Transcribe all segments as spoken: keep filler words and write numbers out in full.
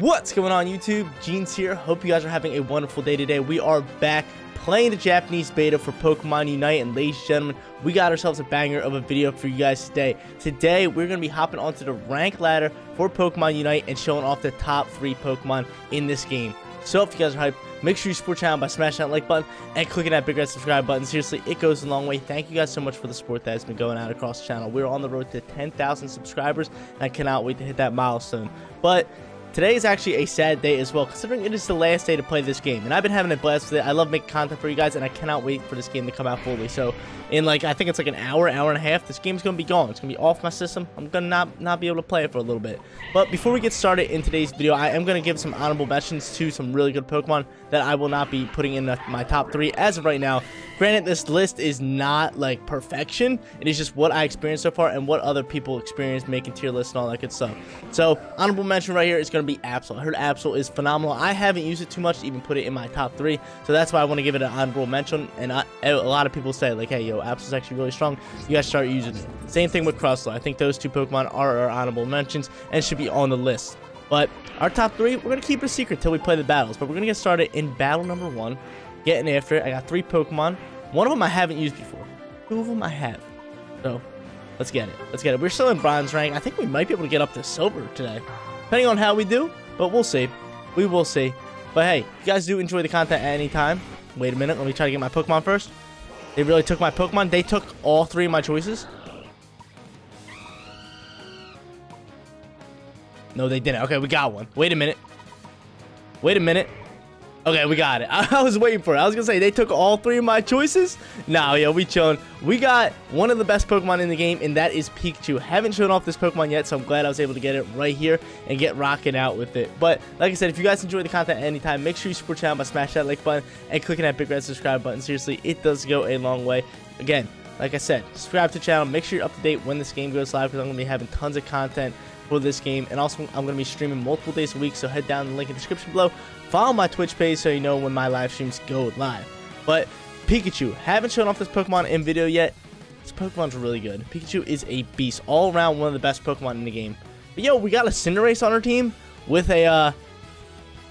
What's going on YouTube? Jeans here. Hope you guys are having a wonderful day today. We are back playing the Japanese beta for Pokemon Unite, and ladies and gentlemen, we got ourselves a banger of a video for you guys today. Today we're going to be hopping onto the rank ladder for Pokemon Unite and showing off the top three Pokemon in this game. So if you guys are hyped, make sure you support the channel by smashing that like button and clicking that big red subscribe button. Seriously, it goes a long way. Thank you guys so much for the support that has been going out across the channel. We're on the road to ten thousand subscribers, and I cannot wait to hit that milestone. But today is actually a sad day as well, considering it is the last day to play this game, and I've been having a blast with it. I love making content for you guys, and I cannot wait for this game to come out fully. So in like, I think it's like an hour, hour and a half, this game's going to be gone. It's going to be off my system. I'm going to not, not be able to play it for a little bit. But before we get started in today's video, I am going to give some honorable mentions to some really good Pokemon that I will not be putting in the, my top three as of right now. Granted, this list is not like perfection. It is just what I experienced so far and what other people experienced making tier lists and all that good stuff. So honorable mention right here is going to be Absol. I heard Absol is phenomenal. I haven't used it too much to even put it in my top three, so that's why I want to give it an honorable mention. And I, a lot of people say like, hey yo, Absol's actually really strong, you guys start using it. Same thing with Crustle. I think those two Pokemon are our honorable mentions and should be on the list. But our top three, we're going to keep it a secret till we play the battles, but we're going to get started in battle number one, getting after it. I got three Pokemon. One of them I haven't used before, two of them I have, so let's get it. Let's get it. We're still in bronze rank. I think we might be able to get up to silver today, depending on how we do, but we'll see. We will see. But hey, if you guys do enjoy the content at any time, wait a minute, let me try to get my Pokemon first. They really took my Pokemon. They took all three of my choices. No, they didn't. Okay, we got one. Wait a minute. Wait a minute. Okay, we got it. I was waiting for it. I was going to say, they took all three of my choices? Nah, yo, we chillin'. We got one of the best Pokemon in the game, and that is Pikachu. Haven't shown off this Pokemon yet, so I'm glad I was able to get it right here and get rocking out with it. But like I said, if you guys enjoy the content at any time, make sure you support the channel by smashing that like button and clicking that big red subscribe button. Seriously, it does go a long way. Again, like I said, subscribe to the channel. Make sure you're up to date when this game goes live, because I'm going to be having tons of content for this game, and also I'm going to be streaming multiple days a week, so head down the link in the description below. Follow my Twitch page so you know when my live streams go live. But Pikachu, haven't shown off this Pokemon in video yet. This Pokemon's really good. Pikachu is a beast. All around one of the best Pokemon in the game. But yo, we got a Cinderace on our team with a uh,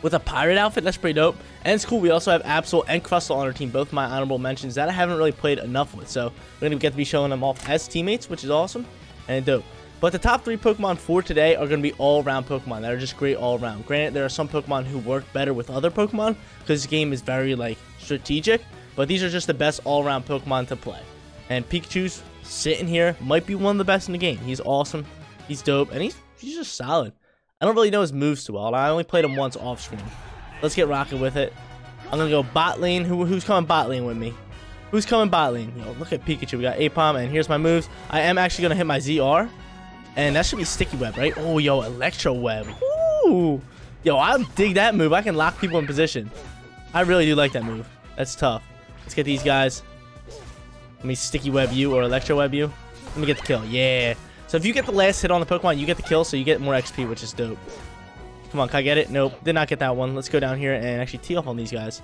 with a pirate outfit. That's pretty dope. And it's cool. We also have Absol and Crustle on our team, both my honorable mentions that I haven't really played enough with. So we're going to get to be showing them off as teammates, which is awesome and dope. But the top three Pokemon for today are going to be all-around Pokemon that are just great all-around. Granted, there are some Pokemon who work better with other Pokemon because this game is very, like, strategic. But these are just the best all-around Pokemon to play. And Pikachu's sitting here might be one of the best in the game. He's awesome. He's dope. And he's, he's just solid. I don't really know his moves too well. I only played him once off-screen. Let's get rocking with it. I'm going to go bot lane. Who, who's coming bot lane with me? Who's coming bot lane? Yo, look at Pikachu. We got Aipom, and here's my moves. I am actually going to hit my Z R. And that should be Sticky Web, right? Oh, yo, Electro Web. Ooh. Yo, I dig that move. I can lock people in position. I really do like that move. That's tough. Let's get these guys. Let me Sticky Web you or Electro Web you. Let me get the kill. Yeah. So if you get the last hit on the Pokemon, you get the kill, so you get more X P, which is dope. Come on, can I get it? Nope. Did not get that one. Let's go down here and actually tee off on these guys.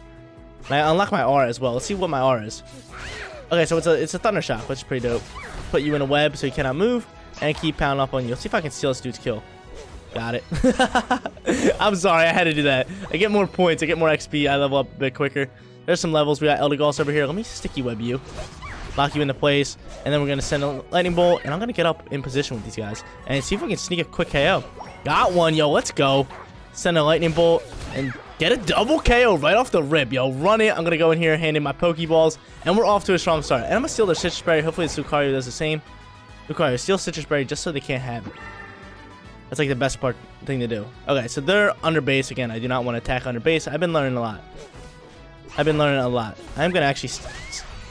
And I unlock my R as well. Let's see what my R is. Okay, so it's a, it's a Thunder Shock, which is pretty dope. Put you in a web so you cannot move. And keep pounding up on you. Let's see if I can steal this dude's kill. Got it. I'm sorry, I had to do that. I get more points, I get more X P, I level up a bit quicker. There's some levels. We got Eldegoss over here. Let me Sticky Web you. Lock you into place. And then we're going to send a Lightning Bolt. And I'm going to get up in position with these guys. And see if we can sneak a quick K O. Got one, yo. Let's go. Send a Lightning Bolt. And get a double K O right off the rip, yo. Run it. I'm going to go in here, hand in my Pokeballs. And we're off to a strong start. And I'm going to steal their Citrus Berry. Hopefully this Lucario does the same. Lucario, steal Citrus Berry just so they can't have it. That's like the best part thing to do. Okay, so they're under base again. I do not want to attack under base. I've been learning a lot. I've been learning a lot. I'm going to actually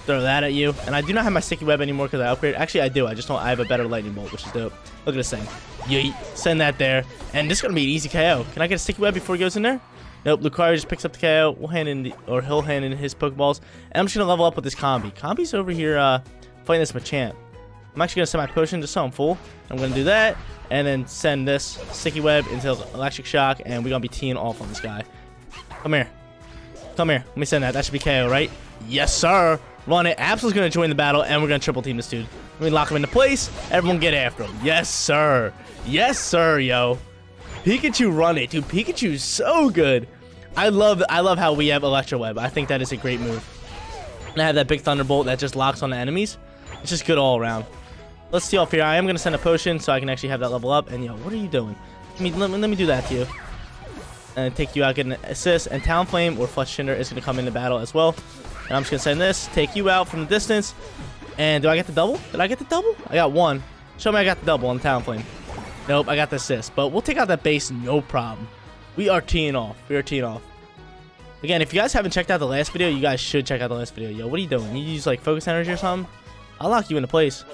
throw that at you. And I do not have my Sticky Web anymore because I upgraded. Actually, I do. I just don't. I have a better Lightning Bolt, which is dope. Look at this thing. Yeet. Send that there. And this is going to be an easy K O. Can I get a Sticky Web before he goes in there? Nope. Lucario just picks up the K O. We'll hand in the, or he'll hand in his Pokeballs. And I'm just going to level up with this Combi. Combi's over here uh, fighting this Machamp. I'm actually going to send my potion to some fool. I'm going to do that, and then send this Sticky Web into Electric Shock, and we're going to be teeing off on this guy. Come here. Come here. Let me send that. That should be K O, right? Yes, sir. Run it. Absol's going to join the battle, and we're going to triple team this dude. Let me lock him into place. Everyone get after him. Yes, sir. Yes, sir, yo. Pikachu run it, dude. Pikachu's so good. I love I love how we have Electro Web. I think that is a great move. And I have that big Thunderbolt that just locks on the enemies. It's just good all around. Let's see off here. I am going to send a potion so I can actually have that level up. And yo, what are you doing? Let me, let me, let me do that to you. And take you out, get an assist. And Talonflame or Fletchinder is going to come into battle as well. And I'm just going to send this. Take you out from the distance. And do I get the double? Did I get the double? I got one. Show me I got the double on Talonflame. Nope, I got the assist. But we'll take out that base, no problem. We are teeing off. We are teeing off. Again, if you guys haven't checked out the last video, you guys should check out the last video. Yo, what are you doing? You use, like, focus energy or something? I'll lock you into place.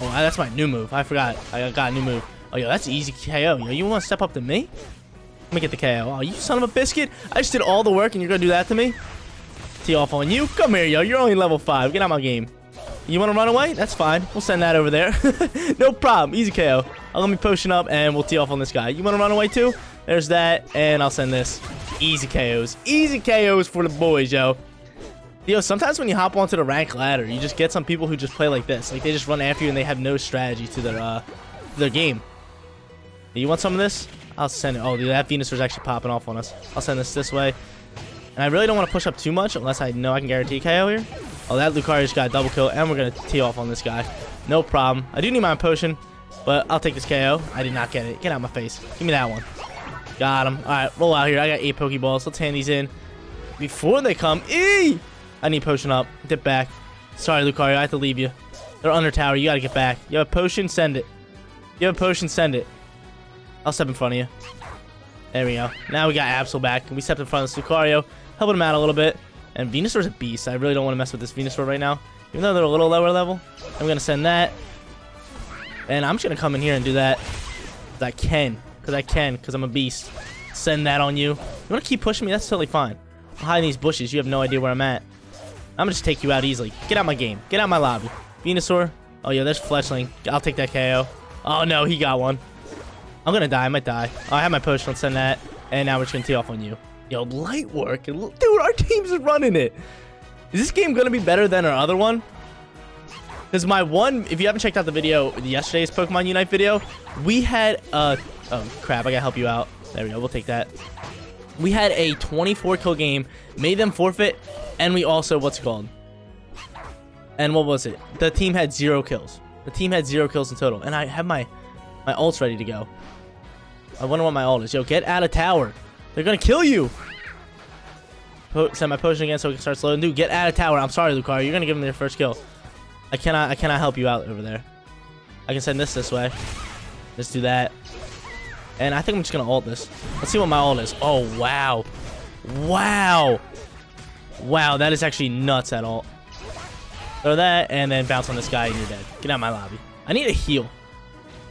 Oh, that's my new move. I forgot. I got a new move. Oh, yo, that's easy K O. Yo, you want to step up to me? Let me get the K O. Oh, you son of a biscuit. I just did all the work, and you're going to do that to me? Tee off on you. Come here, yo. You're only level five. Get out of my game. You want to run away? That's fine. We'll send that over there. No problem. Easy K O. I'll let me potion up, and we'll tee off on this guy. You want to run away, too? There's that, and I'll send this. Easy K Os. Easy K Os for the boys, yo. Yo, sometimes when you hop onto the rank ladder, you just get some people who just play like this. Like, they just run after you and they have no strategy to their, uh, their game. You want some of this? I'll send it. Oh, dude, that Venusaur's actually popping off on us. I'll send this this way. And I really don't want to push up too much unless I know I can guarantee K O here. Oh, that Lucario just got a double kill, and we're going to tee off on this guy. No problem. I do need my potion, but I'll take this K O. I did not get it. Get out of my face. Give me that one. Got him. All right, roll out here. I got eight Pokeballs. Let's hand these in before they come. Eee! I need potion up. Dip back. Sorry, Lucario. I have to leave you. They're under tower. You got to get back. You have a potion? Send it. You have a potion? Send it. I'll step in front of you. There we go. Now we got Absol back. We stepped in front of this Lucario, helping him out a little bit. And Venusaur's a beast. I really don't want to mess with this Venusaur right now, even though they're a little lower level. I'm going to send that. And I'm just going to come in here and do that. I can. Because I can, because I'm a beast. Send that on you. You want to keep pushing me? That's totally fine. I'll hide in these bushes. You have no idea where I'm at. I'm going to just take you out easily. Get out my game. Get out my lobby. Venusaur. Oh, yeah, there's Fletchling. I'll take that K O. Oh, no, he got one. I'm going to die. I might die. Oh, I have my potion. Let's send that. And now we're just going to tee off on you. Yo, light work. Dude, our team's running it. Is this game going to be better than our other one? Because my one, if you haven't checked out the video, yesterday's Pokemon Unite video, we had a... Oh, crap. I gotta help you out. There we go. We'll take that. We had a twenty-four kill game, made them forfeit, and we also, what's it called? And what was it? The team had zero kills. The team had zero kills in total, and I have my, my ults ready to go. I wonder what my ult is. Yo, get out of tower. They're gonna kill you. Po send my potion again so we can start slowing. Dude, get out of tower. I'm sorry, Lucario. You're gonna give them their first kill. I cannot, I cannot help you out over there. I can send this this way. Let's do that. And I think I'm just going to ult this. Let's see what my ult is. Oh, wow. Wow. Wow, that is actually nuts at all. Throw that, and then bounce on this guy, and you're dead. Get out of my lobby. I need a heal.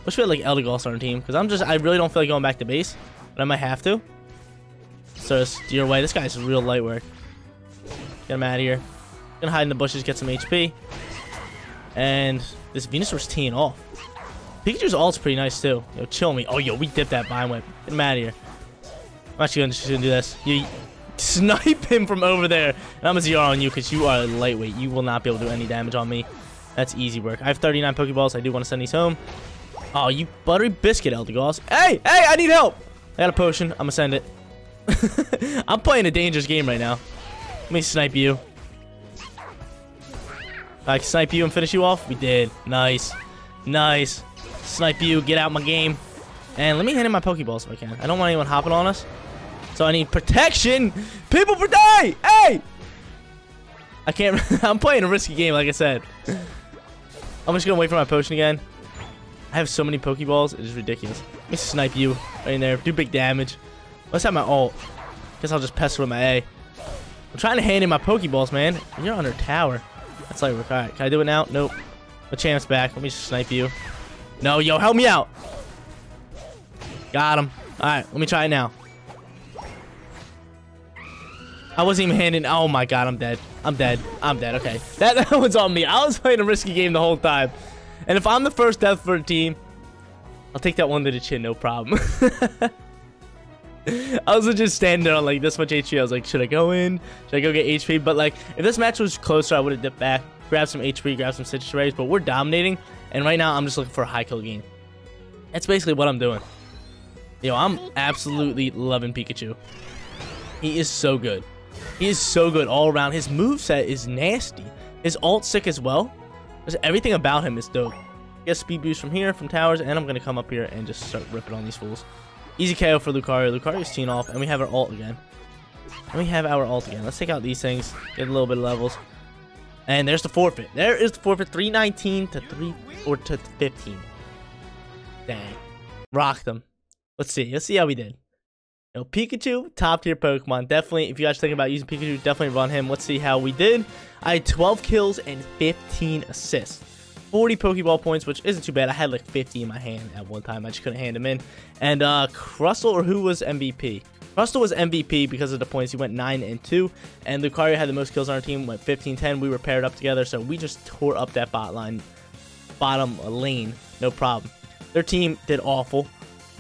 Wish we had, like, Eldegoss on our team, because I'm just, I really don't feel like going back to base, but I might have to. So it's your way. This guy's real light work. Get him out of here. Gonna hide in the bushes, get some H P. And this Venusaur's teeing off. Pikachu's ult's pretty nice, too. Yo, chill me. Oh, yo, we dipped that Vine Whip. Get him out of here. I'm actually just gonna do this. You snipe him from over there. And I'm gonna Z R on you because you are lightweight. You will not be able to do any damage on me. That's easy work. I have thirty-nine Pokeballs. I do want to send these home. Oh, you buttery biscuit, Eldegoss. Hey, hey, I need help. I got a potion. I'm gonna send it. I'm playing a dangerous game right now. Let me snipe you. I can snipe you and finish you off. We did. Nice. Nice. Snipe you, get out my game. And let me hand in my Pokeballs if I can. I don't want anyone hopping on us. So I need protection. People per day! Hey! I can't... I'm playing a risky game, like I said. I'm just going to wait for my potion again. I have so many Pokeballs. It is ridiculous. Let me snipe you right in there. Do big damage. Let's have my ult. Guess I'll just pester with my A. I'm trying to hand in my Pokeballs, man. You're under tower. That's like... Alright, can I do it now? Nope. Machamp's back. Let me just snipe you. No, yo, help me out. Got him. All right, let me try it now. I wasn't even handing. Oh, my God, I'm dead. I'm dead. I'm dead. Okay. That, that one's on me. I was playing a risky game the whole time. And if I'm the first death for a team, I'll take that one to the chin, no problem. I was just standing there on, like, this much H P. I was like, should I go in? Should I go get H P? But, like, if this match was closer, I would have dipped back, grabbed some H P, grabbed some Citrus Berries. But we're dominating. And right now, I'm just looking for a high kill game. That's basically what I'm doing. Yo, I'm absolutely loving Pikachu. He is so good. He is so good all around. His moveset is nasty. His alt's sick as well. Just everything about him is dope. Get speed boost from here, from towers, and I'm going to come up here and just start ripping on these fools. Easy K O for Lucario. Lucario's teeing off, and we have our ult again. And we have our ult again. Let's take out these things, get a little bit of levels. And there's the forfeit. There is the forfeit, three nineteen to three or to fifteen. Dang. Rocked them. Let's see. Let's see how we did. You know, Pikachu, top tier Pokemon. Definitely, if you guys think about using Pikachu, definitely run him. Let's see how we did. I had twelve kills and fifteen assists. forty Pokeball points, which isn't too bad. I had like fifty in my hand at one time. I just couldn't hand him in. And uh, Crustle, or who was M V P? Crustle was M V P because of the points. He went nine and two. And Lucario had the most kills on our team, went fifteen ten. We were paired up together, so we just tore up that bot line, bottom lane. No problem. Their team did awful.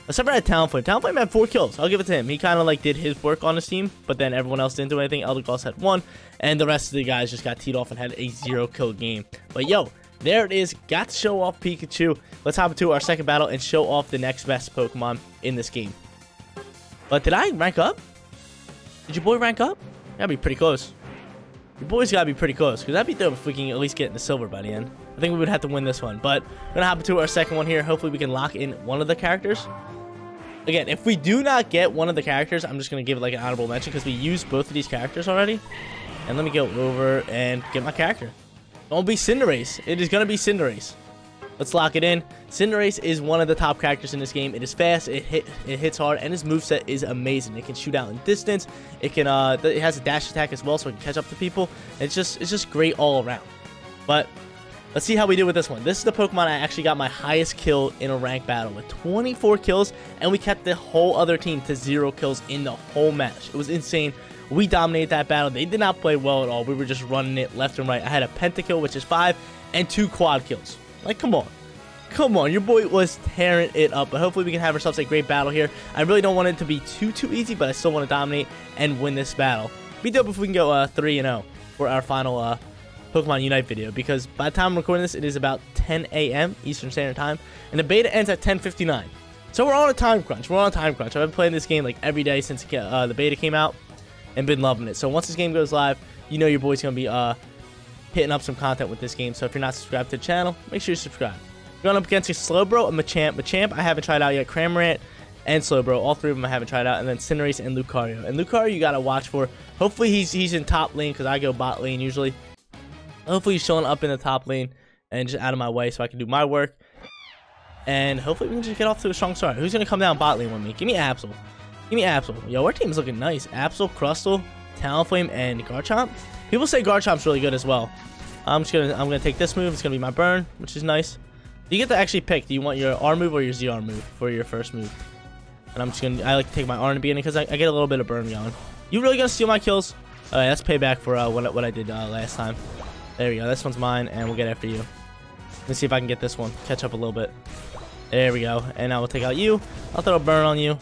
Except for that Talonflame. Talonflame had four kills. I'll give it to him. He kind of like did his work on his team, but then everyone else didn't do anything. Eldegoss had one, and the rest of the guys just got teed off and had a zero kill game. But yo, there it is. Got to show off Pikachu. Let's hop into our second battle and show off the next best Pokemon in this game. But did I rank up? Did your boy rank up? That'd be pretty close. Your boy's gotta be pretty close, because that'd be dope if we can at least get in the silver by the end. I think we would have to win this one, but we're gonna hop into our second one here. Hopefully we can lock in one of the characters. Again, if we do not get one of the characters, I'm just gonna give it like an honorable mention, because we used both of these characters already. And let me go over and get my character. Don't be Cinderace. It is gonna be Cinderace. Let's lock it in. Cinderace is one of the top characters in this game. It is fast, it hit, it hits hard, and his moveset is amazing. It can shoot out in distance. It can, uh, it has a dash attack as well, so it can catch up to people. It's just, it's just great all around. But let's see how we do with this one. This is the Pokemon I actually got my highest kill in a ranked battle with twenty-four kills, and we kept the whole other team to zero kills in the whole match. It was insane. We dominated that battle. They did not play well at all. We were just running it left and right. I had a pentakill, which is five, and two quad kills. Like, come on. Come on. Your boy was tearing it up. But hopefully we can have ourselves a great battle here. I really don't want it to be too, too easy, but I still want to dominate and win this battle. Be dope if we can go uh, three and oh for our final uh, Pokemon Unite video, because by the time I'm recording this, it is about ten A M Eastern Standard Time, and the beta ends at ten fifty-nine. So we're on a time crunch. We're on a time crunch. I've been playing this game like every day since uh, the beta came out and been loving it. So once this game goes live, you know your boy's going to be... Uh, hitting up some content with this game. So if you're not subscribed to the channel, make sure you subscribe. We're going up against a Slowbro, a Machamp. Machamp I haven't tried out yet. Cramorant and Slowbro, all three of them I haven't tried out. And then Cinderace and Lucario. And Lucario you got to watch for. Hopefully he's he's in top lane, because I go bot lane usually. Hopefully he's showing up in the top lane and just out of my way so I can do my work. And hopefully we can just get off to a strong start. Who's going to come down bot lane with me? Give me Absol. Give me Absol. Yo, our team's looking nice. Absol, Crustle, Talonflame, and Garchomp. People say Garchomp's really good as well. I'm just gonna I'm gonna take this move. It's gonna be my burn, which is nice. You get to actually pick. Do you want your R move or your Z R move for your first move? And I'm just gonna I like to take my R in the beginning because I, I get a little bit of burn going. You really gonna steal my kills? All right, that's payback for uh, what what I did uh, last time. There we go. This one's mine, and we'll get after you. Let's see if I can get this one. Catch up a little bit. There we go. And now we'll take out you. I'll throw a burn on you,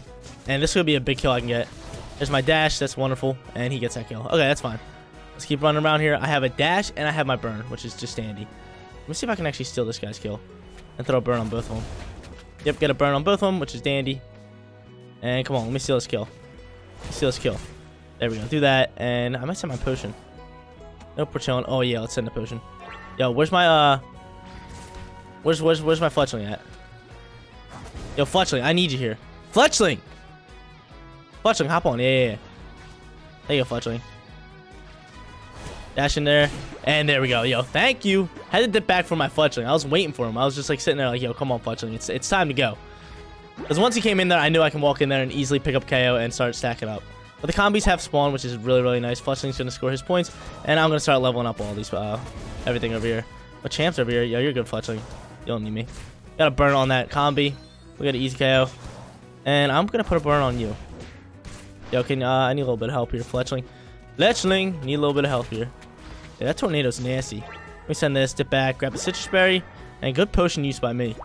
and this could be a big kill I can get. There's my dash. That's wonderful, and he gets that kill. Okay, that's fine. Let's keep running around here. I have a dash and I have my burn, which is just handy. Let me see if I can actually steal this guy's kill and throw a burn on both of them. Yep, get a burn on both of them, which is dandy. And come on, let me steal this kill. Let's steal this kill. There we go. Do that, and I might send my potion. Nope, we're chilling. Oh yeah, let's send the potion. Yo, where's my uh, where's where's where's my Fletchling at? Yo, Fletchling, I need you here. Fletchling, Fletchling, hop on. Yeah, yeah, yeah. There you go, Fletchling. Dash in there, and there we go. Yo, thank you. Had to dip back for my Fletchling. I was waiting for him. I was just like sitting there like, yo, come on, Fletchling. It's it's time to go. Because once he came in there, I knew I can walk in there and easily pick up K O and start stacking up. But the combis have spawned, which is really, really nice. Fletchling's going to score his points, and I'm going to start leveling up all these, uh, everything over here. But Champ's over here. Yo, you're good, Fletchling. You don't need me. Got a burn on that combi. We got an easy K O. And I'm going to put a burn on you. Yo, can, uh, I need a little bit of help here, Fletchling. Fletchling, need a little bit of help here. Yeah, that tornado's nasty. We send this, dip back, grab a Citrus Berry, and good potion use by me.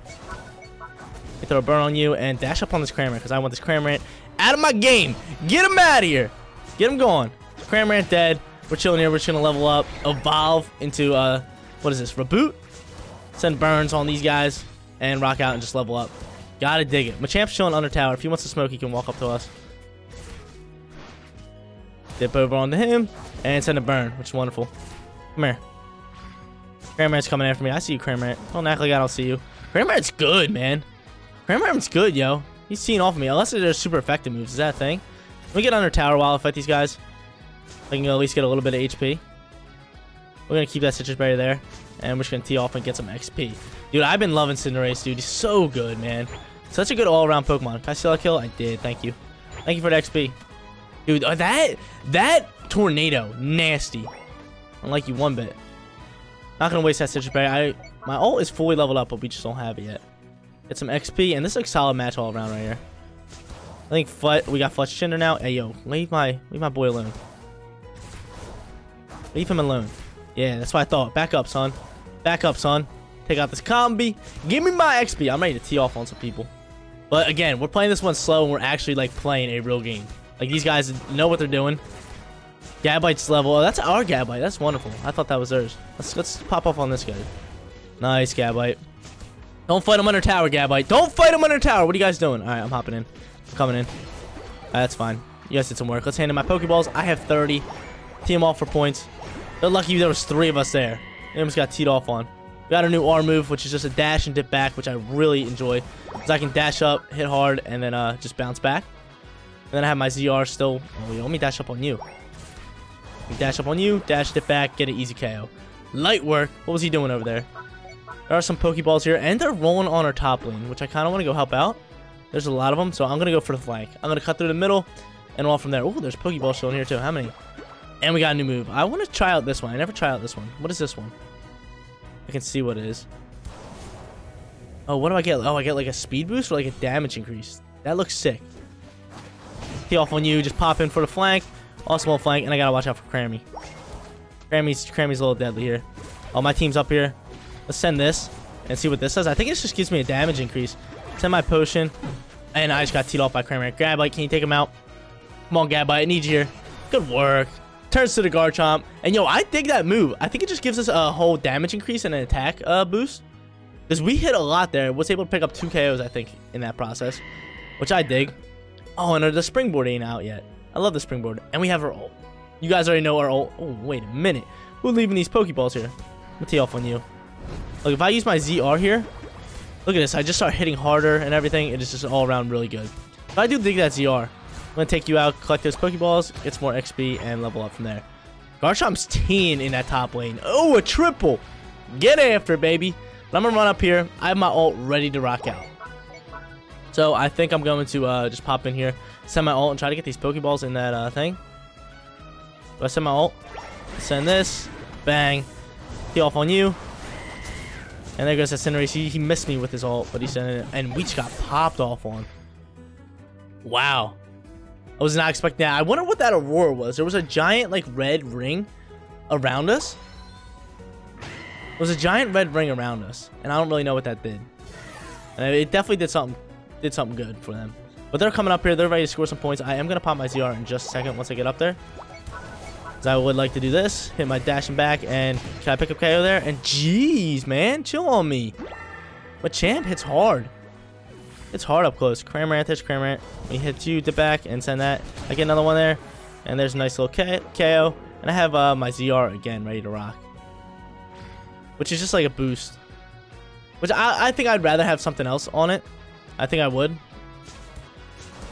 We throw a burn on you and dash up on this Cramorant, because I want this Cramorant out of my game. Get him out of here. Get him going. Cramorant dead. We're chilling here. We're just going to level up, evolve into, uh, what is this, Reboot? Send burns on these guys and rock out and just level up. Gotta dig it. Machamp's chilling under tower. If he wants to smoke, he can walk up to us. Dip over onto him and send a burn, which is wonderful. Come here. Cramorant's coming after me. I see you, Cramorant. Don't act like I don't see you. Cramorant's good, man. Cramorant's good, yo. He's seen off of me. Unless they're super effective moves. Is that a thing? Can we get under tower while I fight these guys? I can at least get a little bit of H P. We're going to keep that Citrus Berry there. And we're just going to tee off and get some X P. Dude, I've been loving Cinderace, dude. He's so good, man. Such a good all-around Pokemon. Can I steal a kill? I did. Thank you. Thank you for the X P. Dude, that, that tornado. Nasty. I don't like you one bit. Not going to waste that Citrus Berry. I, my ult is fully leveled up, but we just don't have it yet. Get some X P. And this is a solid match all around right here. I think Flet, we got Fletchinder now. Hey, yo. Leave my, leave my boy alone. Leave him alone. Yeah, that's what I thought. Back up, son. Back up, son. Take out this combi. Give me my X P. I'm ready to tee off on some people. But again, we're playing this one slow, and we're actually like playing a real game. Like these guys know what they're doing. Gabite's level. Oh, that's our Gabite. That's wonderful. I thought that was theirs. Let's let's pop up on this guy. Nice Gabite. Don't fight him under tower, Gabite. Don't fight him under tower. What are you guys doing? All right, I'm hopping in. I'm coming in. Right, that's fine. You guys did some work. Let's hand in my Pokeballs. I have thirty. Tee him off for points. They're lucky there was three of us there. They almost got teed off on. We got our new R move, which is just a dash and dip back, which I really enjoy. Because I can dash up, hit hard, and then uh, just bounce back. And then I have my Z R still. Oh, yo, let me dash up on you. Let me dash up on you, dash, dip back, get an easy K O. Light work. What was he doing over there? There are some Pokeballs here, and they're rolling on our top lane, which I kind of want to go help out. There's a lot of them, so I'm going to go for the flank. I'm going to cut through the middle, and roll from there. Oh, there's Pokeballs still in here, too. How many? And we got a new move. I want to try out this one. I never try out this one. What is this one? I can see what it is. Oh, what do I get? Oh, I get like a speed boost or like a damage increase. That looks sick. Tee off on you. Just pop in for the flank. Awesome old flank. And I got to watch out for Crammy. Crammy's, Crammy's a little deadly here. Oh, my team's up here. Let's send this and see what this does. I think it just gives me a damage increase. Send my potion. And I just got teed off by Crammy. Gabite, can you take him out? Come on, Gabite. I need you here. Good work. Turns to the Garchomp, and yo, I dig that move. I think it just gives us a whole damage increase and an attack uh, boost. Because we hit a lot there. Was able to pick up two K Os, I think, in that process. Which I dig. Oh, and the springboard ain't out yet. I love the springboard. And we have our ult. You guys already know our ult. Oh, wait a minute. We're leaving these Pokeballs here. I'm gonna tee off on you. Look, if I use my Z R here, look at this. I just start hitting harder and everything. It is just all around really good. But I do dig that Z R. I'm going to take you out, collect those Pokeballs, get some more X P, and level up from there. Garchomp's teeing in that top lane. Oh, a triple. Get after it, baby. But I'm going to run up here. I have my ult ready to rock out. So I think I'm going to uh, just pop in here, send my ult, and try to get these Pokeballs in that uh, thing. Do I send my ult? Send this. Bang. Tee off on you. And there goes that Cinderace. He, he missed me with his ult, but he sent it. And we just got popped off on. Wow. I was not expecting that. I wonder what that aurora was. There was a giant, like, red ring around us. There was a giant red ring around us. And I don't really know what that did. And it definitely did something did something good for them. But they're coming up here. They're ready to score some points. I am going to pop my Z R in just a second once I get up there. Because I would like to do this. Hit my dash and back. And can I pick up K O there? And jeez, man. Chill on me. But Champ hits hard. It's hard up close. Cramorant, there's Cramorant. We hit you, dip back, and send that. I get another one there. And there's a nice little K O. And I have uh, my Z R again ready to rock. Which is just like a boost. Which I, I think I'd rather have something else on it. I think I would.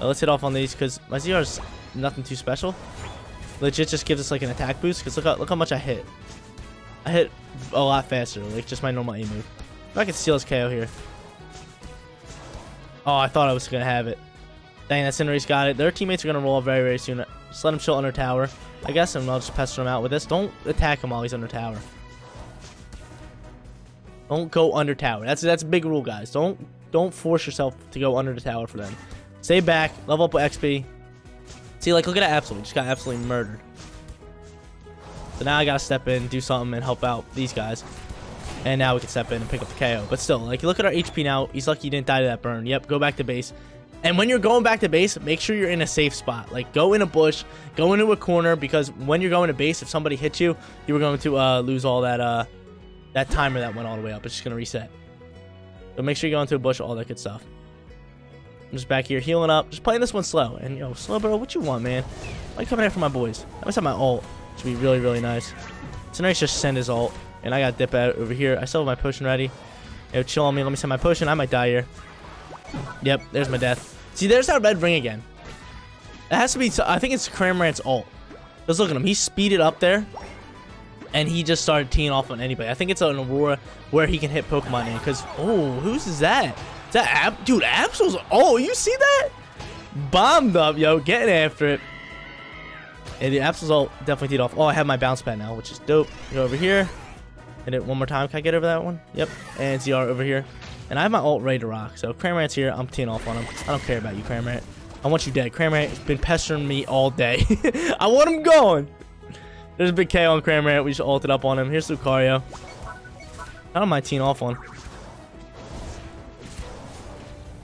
Uh, let's hit off on these because my Z R is nothing too special. Legit just gives us like an attack boost because look how, look how much I hit. I hit a lot faster. Like just my normal A move. If I could steal this K O here. Oh, I thought I was going to have it. Dang, that Cinderace got it. Their teammates are going to roll very, very soon. Just let him chill under tower, I guess, and I'll just pester him out with this. Don't attack him while he's under tower. Don't go under tower. That's that's a big rule, guys. Don't don't force yourself to go under the tower for them. Stay back. Level up with X P. See, like, look at that Absol. Just got absolutely murdered. So now I got to step in, do something, and help out these guys. And now we can step in and pick up the K O. But still, like, look at our H P now. He's lucky he didn't die to that burn. Yep, go back to base. And when you're going back to base, make sure you're in a safe spot. Like, go in a bush. Go into a corner. Because when you're going to base, if somebody hits you, you were going to uh, lose all that uh, that timer that went all the way up. It's just going to reset. So make sure you go into a bush, all that good stuff. I'm just back here healing up. Just playing this one slow. And yo, Slowbro, what you want, man? Why you coming after my boys? I must have my ult, which would be really, really nice. Cinderace just send his ult. And I got dip out over here. I still have my potion ready. Yo, chill on me. Let me send my potion. I might die here. Yep, there's my death. See, there's that red ring again. It has to be... I think it's Cramorant's ult. Just look at him. He speeded up there. And he just started teeing off on anybody. I think it's an Aurora where he can hit Pokemon in. Because, oh, who's is that? Is that Ab? Dude, Absol's... Oh, you see that? Bombed up, yo. Getting after it. And the Absol's ult definitely teed off. Oh, I have my bounce pad now, which is dope. Go over here. Hit it one more time. Can I get over that one? Yep. And Z R over here. And I have my ult ready to rock. So, Cramorant's here. I'm teeing off on him. I don't care about you, Cramorant. I want you dead. Cramorant has been pestering me all day. I want him going. There's a big K O on Cramorant. We just ulted up on him. Here's Lucario. Not on my team off one.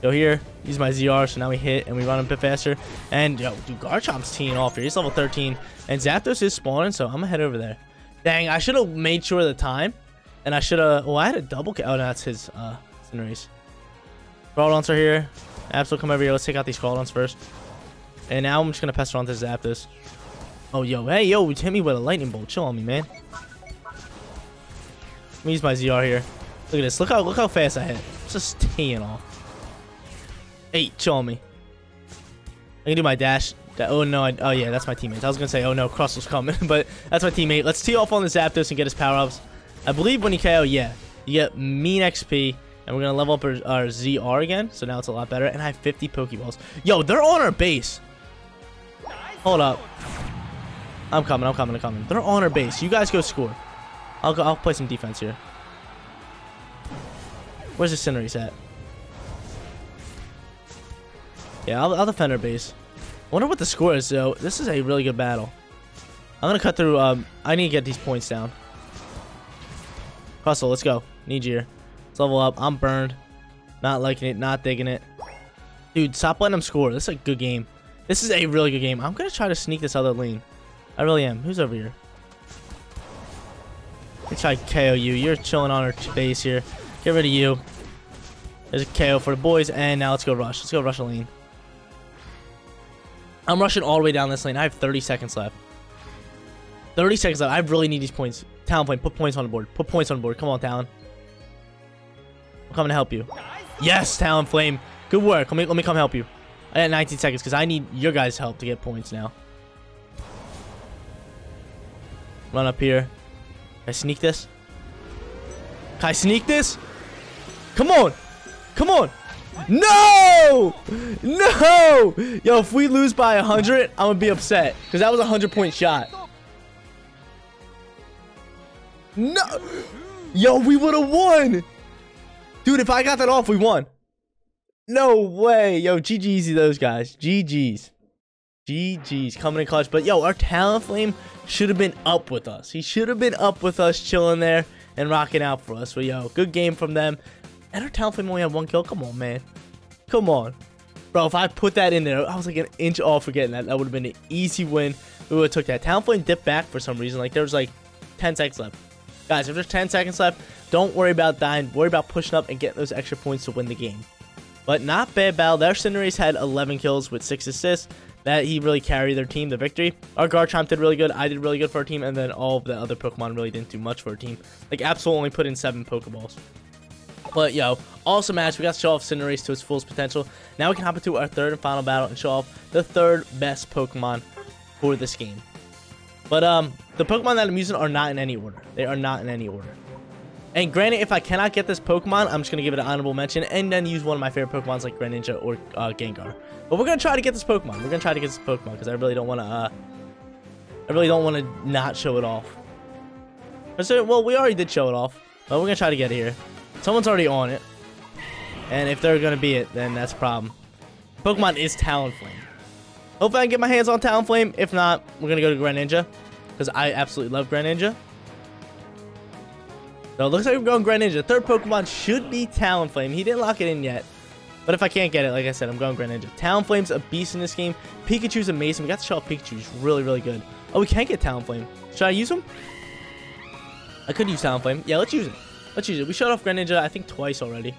Yo, here. Use my Z R. So now we hit and we run a bit faster. And yo, dude, Garchomp's teeing off here. He's level thirteen. And Zapdos is spawning. So I'm going to head over there. Dang, I should have made sure of the time. And I should have. Well, I had a double K O. Oh, no, that's his uh, Cinderace. Crawlons are here. Absol, come over here. Let's take out these Crawlons first. And now I'm just going to pester on this Zapdos. Oh, yo. Hey, yo. Hit me with a lightning bolt. Chill on me, man. Let me use my Z R here. Look at this. Look how, look how fast I hit. It's just teeing off. Hey, chill on me. I can do my dash. Oh, no. I, oh, yeah. That's my teammate. I was going to say, oh, no. Crustle's coming. But that's my teammate. Let's tee off on this Zapdos and get his power-ups. I believe when you K O, yeah. You get mean X P. And we're going to level up our, our Z R again. So now it's a lot better. And I have fifty Pokeballs. Yo, they're on our base. Hold up. I'm coming. I'm coming. I'm coming. They're on our base. You guys go score. I'll go, I'll play some defense here. Where's the Cinderace at? Yeah, I'll, I'll defend our base. I wonder what the score is, though. This is a really good battle. I'm going to cut through. Um, I need to get these points down. Crustle, let's go. Need you here. Let's level up. I'm burned. Not liking it. Not digging it. Dude, stop letting them score. This is a good game. This is a really good game. I'm going to try to sneak this other lane. I really am. Who's over here? Let me try to K O you. You're chilling on our base here. Get rid of you. There's a K O for the boys. And now let's go rush. Let's go rush a lane. I'm rushing all the way down this lane. I have thirty seconds left. thirty seconds left. I really need these points. Talonflame, put points on the board. Put points on the board. Come on, Talon. I'm coming to help you. Yes, Talonflame. Good work. Let me, let me come help you. I got nineteen seconds because I need your guys' help to get points now. Run up here. Can I sneak this? Can I sneak this? Come on. Come on. No! No! Yo, if we lose by one hundred, I'm going to be upset. Because that was a hundred-point shot. No! Yo, we would have won! Dude, if I got that off, we won. No way. Yo, G G's to those guys. G G's. G G's coming in clutch. But yo, our Talonflame should have been up with us. He should have been up with us, chilling there and rocking out for us. But yo, good game from them. And our Talonflame only had one kill. Come on, man. Come on. Bro, if I put that in there, I was like an inch off for getting that. That would have been an easy win. We would have took that. Talonflame dipped back for some reason. Like, there was like ten seconds left. Guys, if there's ten seconds left, don't worry about dying. Worry about pushing up and getting those extra points to win the game. But not bad battle. Their Cinderace had eleven kills with six assists. That he really carried their team to victory. Our Garchomp did really good. I did really good for our team. And then all of the other Pokemon really didn't do much for our team. Like, Absol only put in seven Pokeballs. But, yo, awesome match. We got to show off Cinderace to its fullest potential. Now we can hop into our third and final battle and show off the third best Pokemon for this game. But, um, the Pokemon that I'm using are not in any order. They are not in any order. And granted, if I cannot get this Pokemon, I'm just going to give it an honorable mention and then use one of my favorite Pokemons like Greninja or uh, Gengar. But we're going to try to get this Pokemon. We're going to try to get this Pokemon because I really don't want to, uh, I really don't want to not show it off. So, well, we already did show it off, but we're going to try to get it here. Someone's already on it. And if they're going to be it, then that's a problem. Pokemon is Talonflame. Hopefully I can get my hands on Talonflame. If not, we're going to go to Greninja because I absolutely love Greninja. So it looks like we're going Greninja. Third Pokemon should be Talonflame. He didn't lock it in yet. But if I can't get it, like I said, I'm going Greninja. Talonflame's a beast in this game. Pikachu's amazing. We got to show off Pikachu. He's really, really good. Oh, we can't get Talonflame. Should I use him? I could use Talonflame. Yeah, let's use it. Let's use it. We showed off Greninja, I think, twice already.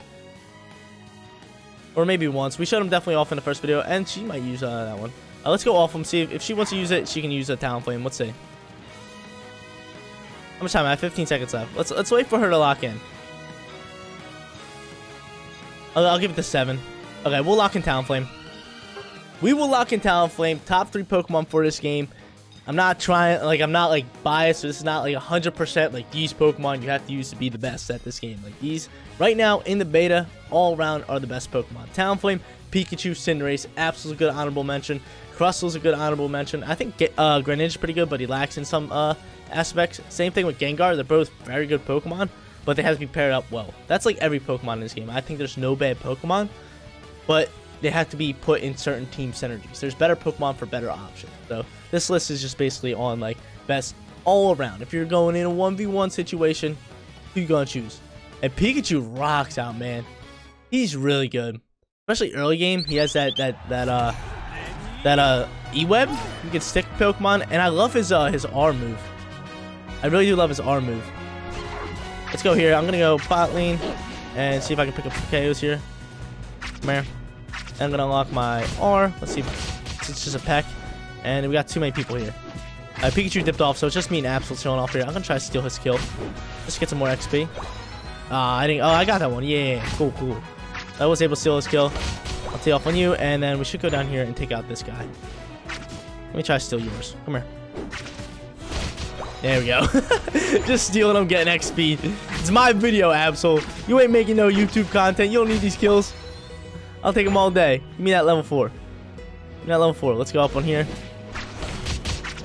Or maybe once. We showed him definitely off in the first video, and she might use uh, that one. Uh, let's go off him. See if, if she wants to use it, she can use a Talonflame. Let's see. How much time? I have fifteen seconds left. Let's let's wait for her to lock in. I'll, I'll give it the seven. Okay, we'll lock in Talonflame. We will lock in Talonflame. Top three Pokemon for this game. I'm not trying, like, I'm not, like, biased, so this is not, like, one hundred percent, like, these Pokemon you have to use to be the best at this game. Like, these, right now, in the beta, all around are the best Pokemon. Talonflame, Pikachu, Cinderace, Absol's a good honorable mention. Crustle's a good honorable mention. I think uh, Greninja's pretty good, but he lacks in some uh, aspects. Same thing with Gengar. They're both very good Pokemon, but they have to be paired up well. That's, like, every Pokemon in this game. I think there's no bad Pokemon, but they have to be put in certain team synergies. There's better Pokemon for better options. So this list is just basically on like best all around. If you're going in a one v one situation, who you gonna choose? And Pikachu rocks out, man. He's really good, especially early game. He has that that that uh that uh E-web. You can stick Pokemon, and I love his uh his R move. I really do love his R move. Let's go here. I'm gonna go bot lane and see if I can pick up K Os here. Come here. I'm gonna unlock my R. Let's see if it's just a peck. And we got too many people here. Uh, Pikachu dipped off, so it's just me and Absol showing off here. I'm gonna try to steal his kill. Just get some more X P. Ah, uh, I didn't. Oh, I got that one. Yeah, cool, cool. I was able to steal his kill. I'll take off on you, and then we should go down here and take out this guy. Let me try to steal yours. Come here. There we go. Just stealing them, getting X P. It's my video, Absol. You ain't making no YouTube content. You don't need these kills. I'll take them all day. Give me that level four. Give me that level four. Let's go up on here.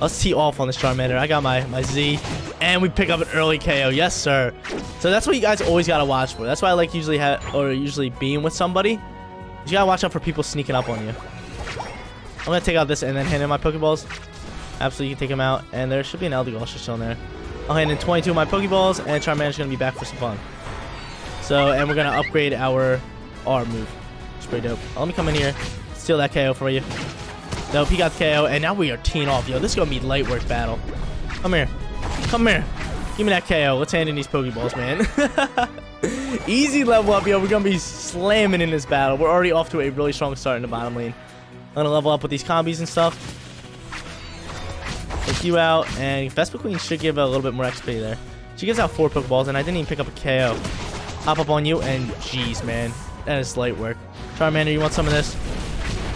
Let's tee off on this Charmander. I got my, my Z. And we pick up an early K O. Yes, sir. So that's what you guys always got to watch for. That's why I like usually ha or usually being with somebody. You got to watch out for people sneaking up on you. I'm going to take out this and then hand in my Pokeballs. Absolutely, you can take him out. And there should be an Eldegoss just on there. I'll hand in twenty-two of my Pokeballs. And Charmander's going to be back for some fun. So, and we're going to upgrade our R move. Pretty dope. Let me come in here, steal that K O for you. Nope, he got the K O, and now we are teeing off. Yo, this is gonna be light work battle. Come here, come here. Give me that K O. Let's hand in these Pokeballs, man. Easy level up, yo. We're gonna be slamming in this battle. We're already off to a really strong start in the bottom lane. I'm gonna level up with these combis and stuff. Take you out, and Vespiquen should give a little bit more X P there. She gives out four Pokeballs, and I didn't even pick up a K O. Hop up on you, and jeez, man, that is light work. Charmander, you want some of this?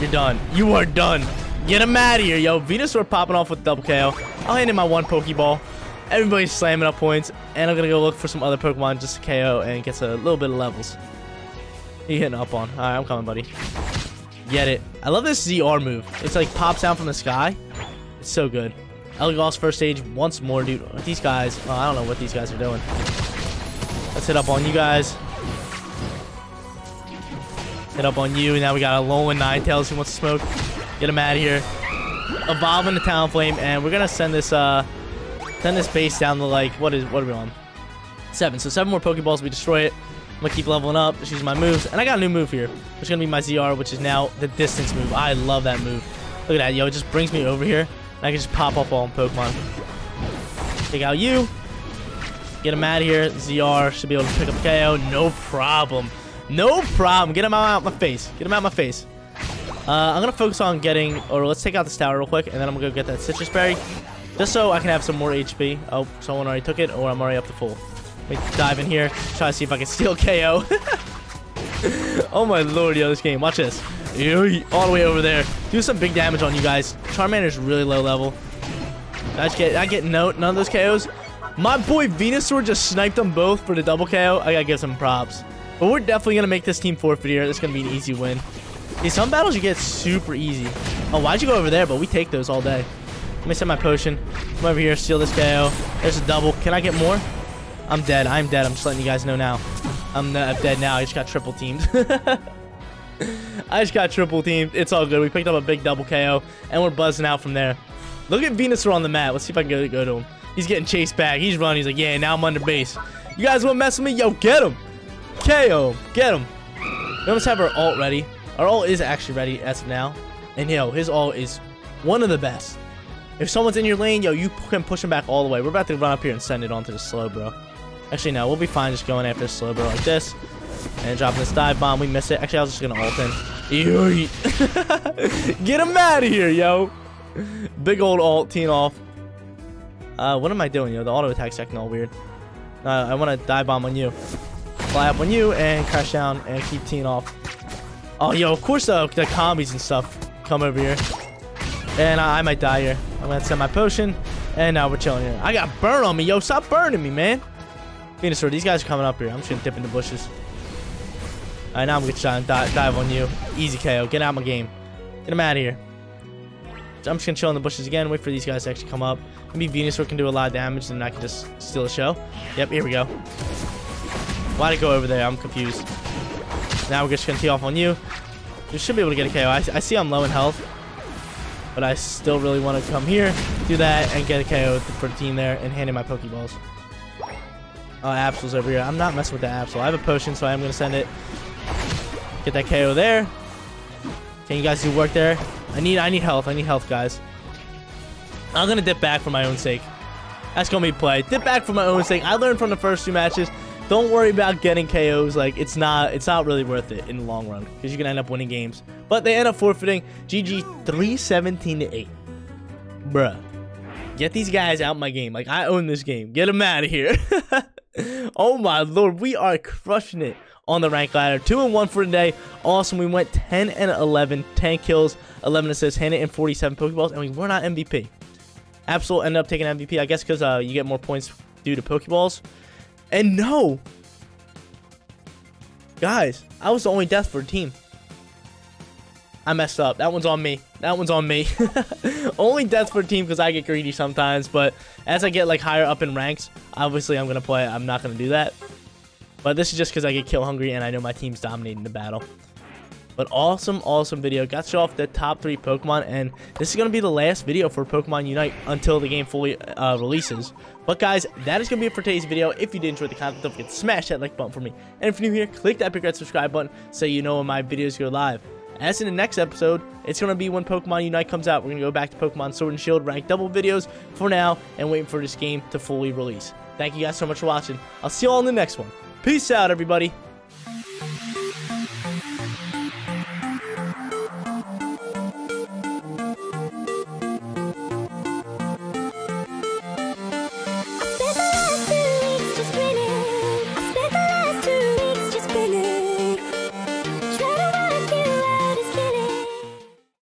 You're done. You are done. Get him out of here, yo. Venusaur popping off with double K O. I'll hand in my one Pokeball. Everybody's slamming up points. And I'm going to go look for some other Pokemon just to K O and get a little bit of levels. He hitting up on. All right, I'm coming, buddy. Get it. I love this Z R move. It's like pops down from the sky. It's so good. Eldegoss first stage once more, dude. These guys. Oh, I don't know what these guys are doing. Let's hit up on you guys. Hit up on you, and now we got a Alolan Ninetales who wants to smoke. Get him out of here. Evolving the Talonflame, and we're gonna send this uh send this base down to like what is what are we on? Seven. So seven more Pokeballs, we destroy it. I'm gonna keep leveling up, just use my moves, and I got a new move here, which is gonna be my Z R, which is now the distance move. I love that move. Look at that, yo, it just brings me over here, and I can just pop up all in Pokemon. Take out you. Get him out of here. Z R should be able to pick up K O, no problem. No problem. Get him out of my face. Get him out of my face. Uh, I'm going to focus on getting... Or let's take out this tower real quick. And then I'm going to go get that Citrus Berry. Just so I can have some more H P. Oh, someone already took it. Or I'm already up to full. Let me dive in here. Try to see if I can steal K O. Oh my lord, yo, this game. Watch this. All the way over there. Do some big damage on you guys. Charmander's really low level. I get, I get no, none of those K Os. My boy Venusaur just sniped them both for the double K O. I got to give some props. But we're definitely going to make this team forfeit here. This is going to be an easy win. See, some battles you get super easy. Oh, why'd you go over there? But we take those all day. Let me send my potion. Come over here. Steal this K O. There's a double. Can I get more? I'm dead. I'm dead. I'm just letting you guys know now. I'm, not, I'm dead now. I just got triple teamed. I just got triple teamed. It's all good. We picked up a big double K O. And we're buzzing out from there. Look at Venusaur on the mat. Let's see if I can go, go to him. He's getting chased back. He's running. He's like, yeah, now I'm under base. You guys want to mess with me? Yo, get him. K O. Get him. We almost have our ult ready. Our ult is actually ready as of now. And yo, his ult is one of the best. If someone's in your lane, yo, you can push him back all the way. We're about to run up here and send it onto the Slowbro. Actually, no. We'll be fine just going after Slowbro like this. And dropping this dive bomb. We miss it. Actually, I was just going to ult in. Get him out of here, yo. Big old ult, teen off. Uh, what am I doing, yo? The auto attack's acting all weird. Uh, I want to dive bomb on you. Fly up on you and crash down and keep teen off. Oh, yo, of course the, the combis and stuff come over here. And I, I might die here. I'm going to send my potion. And now we're chilling here. I got burn on me, yo. Stop burning me, man. Venusaur, these guys are coming up here. I'm just going to dip in the bushes. All right, now I'm going to try and di dive on you. Easy K O. Get out of my game. Get him out of here. So I'm just going to chill in the bushes again. Wait for these guys to actually come up. Maybe Venusaur can do a lot of damage, and I can just steal the show. Yep, here we go. Why'd it go over there? I'm confused. Now we're just going to tee off on you. You should be able to get a K O. I, I see I'm low in health. But I still really want to come here, do that, and get a K O for the team there, and hand in my Pokeballs. Oh, Absol's over here. I'm not messing with the Absol. I have a potion, so I am going to send it. Get that K O there. Can you guys do work there? I need I need health. I need health, guys. I'm going to dip back for my own sake. That's going to be play. Dip back for my own sake. I learned from the first two matches. Don't worry about getting K Os. Like, it's not it's not really worth it in the long run, because you can end up winning games. But they end up forfeiting. G G three seventeen to eight. Bruh. Get these guys out of my game. Like, I own this game. Get them out of here. Oh my lord, we are crushing it on the rank ladder. Two and one for today. Awesome. We went ten and eleven, ten kills, eleven assists, handed in forty-seven Pokeballs, and we were not M V P. Absol ended up taking M V P, I guess, because uh, you get more points due to Pokeballs. And no, guys, I was the only death for a team. I messed up. That one's on me. That one's on me. Only death for a team because I get greedy sometimes. But as I get like higher up in ranks, obviously I'm gonna play. I'm not gonna do that. But this is just because I get kill hungry and I know my team's dominating the battle. But awesome, awesome video. Got to show off the top three Pokemon, and this is going to be the last video for Pokemon Unite until the game fully uh, releases. But guys, that is going to be it for today's video. If you did enjoy the content, don't forget to smash that like button for me. And if you're new here, click that big red subscribe button so you know when my videos go live. As in the next episode, it's going to be when Pokemon Unite comes out. We're going to go back to Pokemon Sword and Shield ranked double videos for now and waiting for this game to fully release. Thank you guys so much for watching. I'll see you all in the next one. Peace out, everybody.